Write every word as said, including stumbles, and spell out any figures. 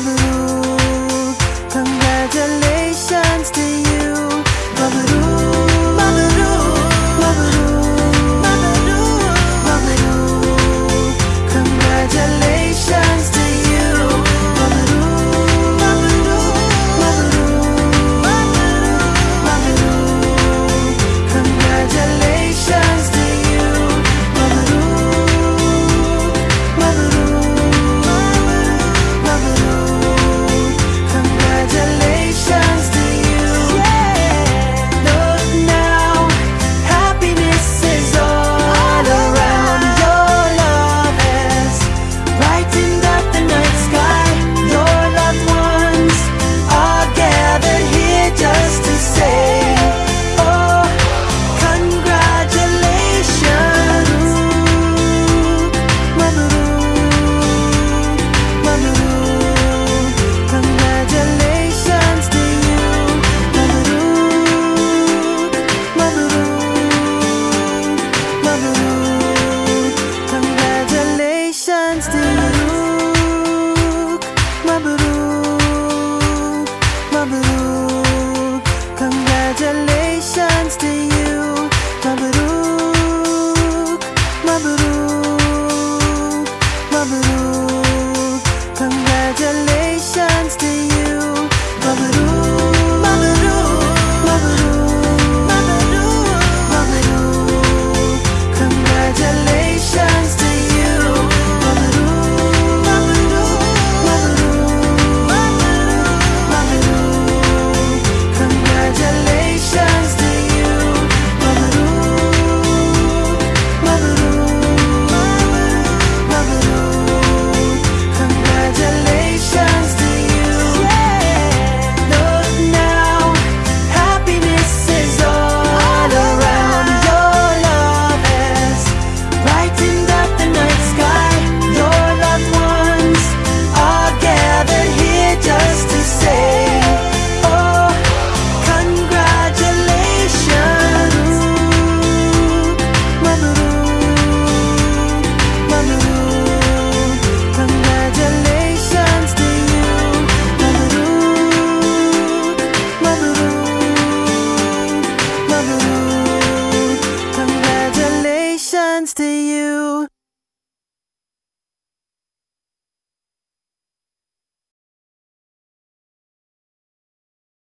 I'm blue.